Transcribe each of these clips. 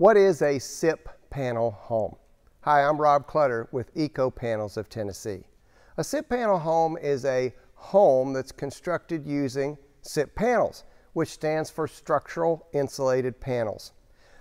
What is a SIP panel home? Hi, I'm Rob Clutter with Eco Panels of Tennessee. A SIP panel home is a home that's constructed using SIP panels, which stands for structural insulated panels.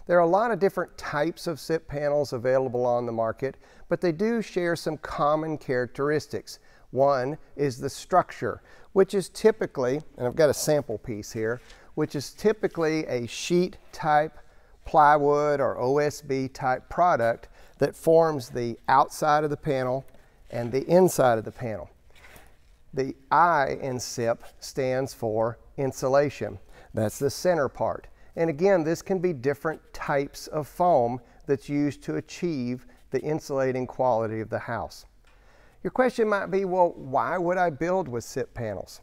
There are a lot of different types of SIP panels available on the market, but they do share some common characteristics. One is the structure, which is typically, and I've got a sample piece here, which is typically a sheet type plywood or OSB type product that forms the outside of the panel and the inside of the panel. The I in SIP stands for insulation. That's the center part. And again, this can be different types of foam that's used to achieve the insulating quality of the house. Your question might be, well, why would I build with SIP panels?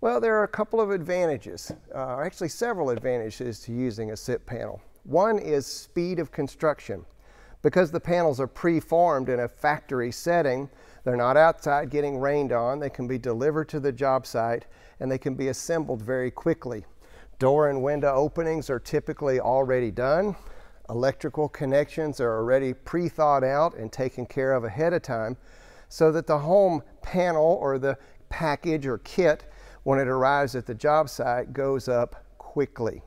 Well, there are a couple of advantages, actually several advantages to using a SIP panel. One is speed of construction. Because the panels are pre-formed in a factory setting, they're not outside getting rained on, they can be delivered to the job site, and they can be assembled very quickly. Door and window openings are typically already done. Electrical connections are already pre-thought out and taken care of ahead of time, so that the home panel or the package or kit, when it arrives at the job site, goes up quickly.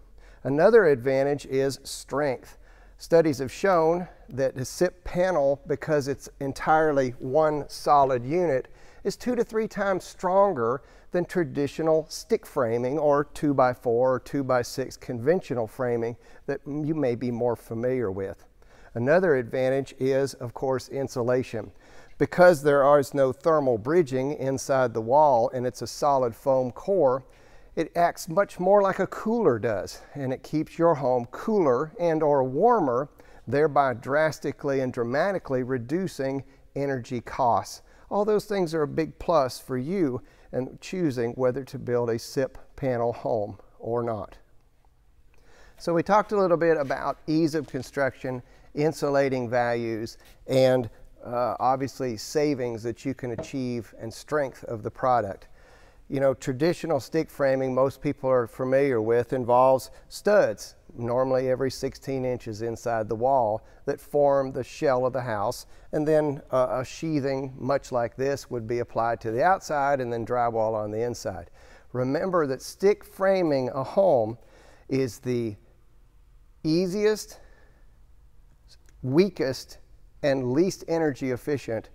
Another advantage is strength. Studies have shown that the SIP panel, because it's entirely one solid unit, is 2 to 3 times stronger than traditional stick framing or 2x4 or 2x6 conventional framing that you may be more familiar with. Another advantage is, of course, insulation. Because there is no thermal bridging inside the wall and it's a solid foam core, it acts much more like a cooler does, and it keeps your home cooler and or warmer, thereby drastically and dramatically reducing energy costs. All those things are a big plus for you in choosing whether to build a SIP panel home or not. So we talked a little bit about ease of construction, insulating values, and obviously savings that you can achieve and strength of the product. You know, traditional stick framing, most people are familiar with, involves studs, normally every 16 inches inside the wall, that form the shell of the house, and then a sheathing much like this would be applied to the outside and then drywall on the inside. Remember that stick framing a home is the easiest, weakest, and least energy efficient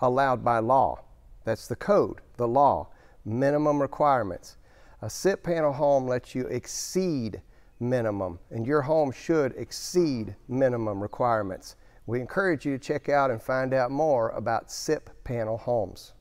allowed by law. That's the code, the law. Minimum requirements. A SIP panel home lets you exceed minimum, and your home should exceed minimum requirements. We encourage you to check out and find out more about SIP panel homes.